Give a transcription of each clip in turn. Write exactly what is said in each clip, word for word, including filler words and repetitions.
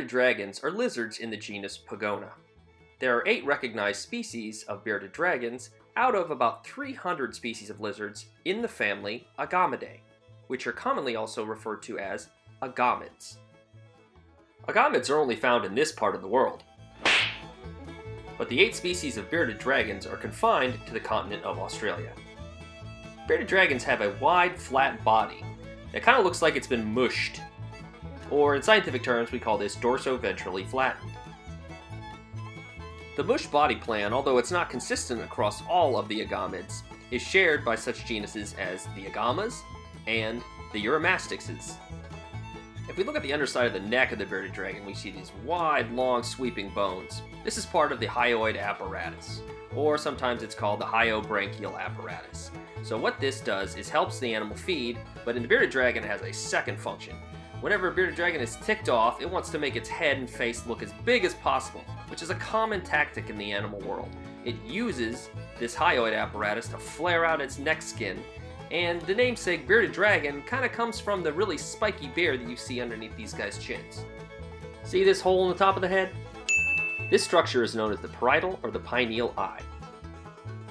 bearded dragons are lizards in the genus Pogona. There are eight recognized species of bearded dragons out of about three hundred species of lizards in the family Agamidae, which are commonly also referred to as Agamids. Agamids are only found in this part of the world, but the eight species of bearded dragons are confined to the continent of Australia. Bearded dragons have a wide, flat body that kind of looks like it's been mushed, or in scientific terms we call this dorsoventrally flattened. The mush body plan, although it's not consistent across all of the agamids, is shared by such genuses as the Agamas and the Uromastyxes. If we look at the underside of the neck of the bearded dragon, we see these wide, long, sweeping bones. This is part of the hyoid apparatus, or sometimes it's called the hyobranchial apparatus. So what this does is helps the animal feed, but in the bearded dragon it has a second function. Whenever a bearded dragon is ticked off, it wants to make its head and face look as big as possible, which is a common tactic in the animal world. It uses this hyoid apparatus to flare out its neck skin, and the namesake bearded dragon kind of comes from the really spiky beard that you see underneath these guys' chins. See this hole in the top of the head? This structure is known as the parietal or the pineal eye.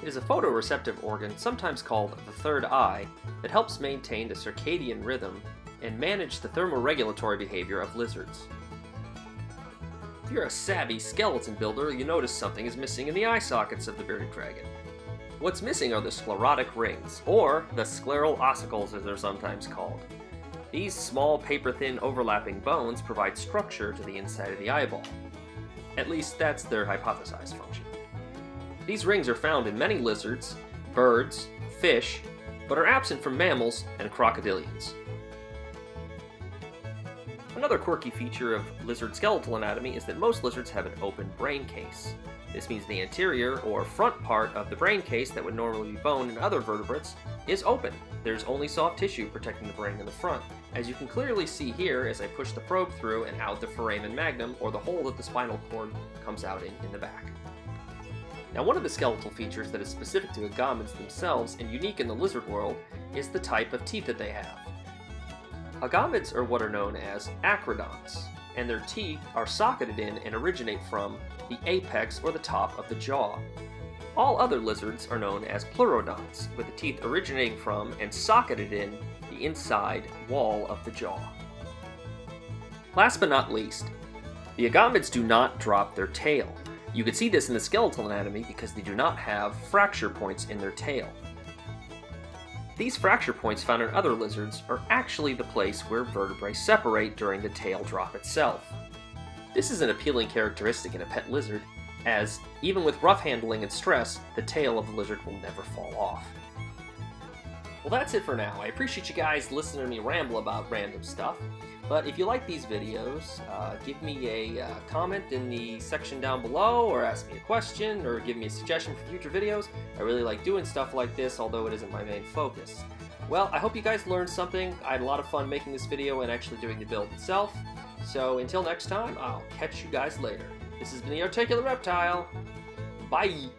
It is a photoreceptive organ, sometimes called the third eye, that helps maintain the circadian rhythm and manage the thermoregulatory behavior of lizards. If you're a savvy skeleton builder, you notice something is missing in the eye sockets of the bearded dragon. What's missing are the sclerotic rings, or the scleral ossicles as they're sometimes called. These small, paper-thin, overlapping bones provide structure to the inside of the eyeball. At least that's their hypothesized function. These rings are found in many lizards, birds, fish, but are absent from mammals and crocodilians. Another quirky feature of lizard skeletal anatomy is that most lizards have an open brain case. This means the anterior or front part of the brain case that would normally be bone in other vertebrates is open. There's only soft tissue protecting the brain in the front, as you can clearly see here as I push the probe through and out the foramen magnum, or the hole that the spinal cord comes out in in the back. Now, one of the skeletal features that is specific to agamids themselves and unique in the lizard world is the type of teeth that they have. Agamids are what are known as acrodonts, and their teeth are socketed in and originate from the apex or the top of the jaw. All other lizards are known as pleurodonts, with the teeth originating from and socketed in the inside wall of the jaw. Last but not least, the agamids do not drop their tail. You can see this in the skeletal anatomy because they do not have fracture points in their tail. These fracture points found in other lizards are actually the place where vertebrae separate during the tail drop itself. This is an appealing characteristic in a pet lizard, as even with rough handling and stress, the tail of the lizard will never fall off. Well, that's it for now. I appreciate you guys listening to me ramble about random stuff, but if you like these videos, uh, give me a uh, comment in the section down below, or ask me a question, or give me a suggestion for future videos. I really like doing stuff like this, although it isn't my main focus. Well, I hope you guys learned something. I had a lot of fun making this video and actually doing the build itself. So until next time, I'll catch you guys later. This has been The Articulate Reptile. Bye!